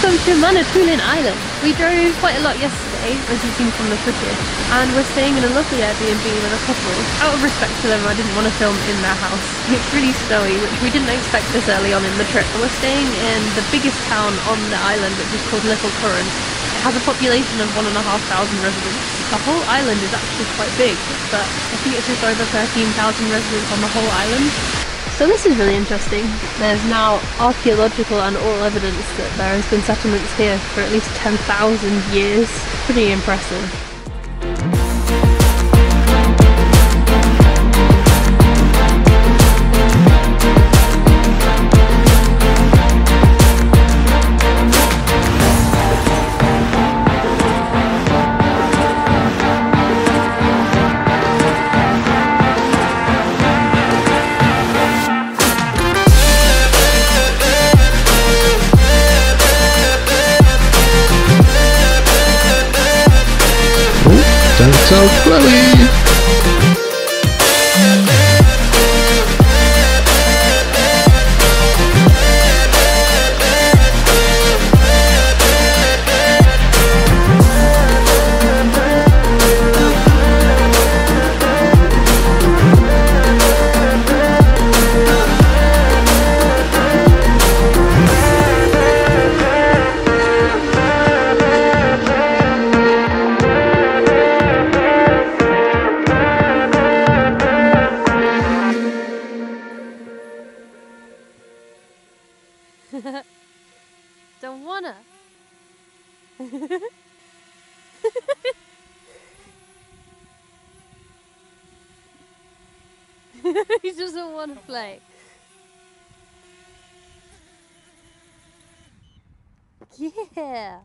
Welcome to Manitoulin Island. We drove quite a lot yesterday, as you've seen from the footage, and we're staying in a lovely Airbnb with a couple. Out of respect to them, I didn't want to film in their house. It's really snowy, which we didn't expect this early on in the trip. We're staying in the biggest town on the island, which is called Little Current. It has a population of 1,500 residents. The whole island is actually quite big, but I think it's just over 13,000 residents on the whole island. So this is really interesting. There's now archaeological and oral evidence that there has been settlements here for at least 10,000 years. Pretty impressive. That's so funny! Don't wanna. He doesn't want to play. Yeah.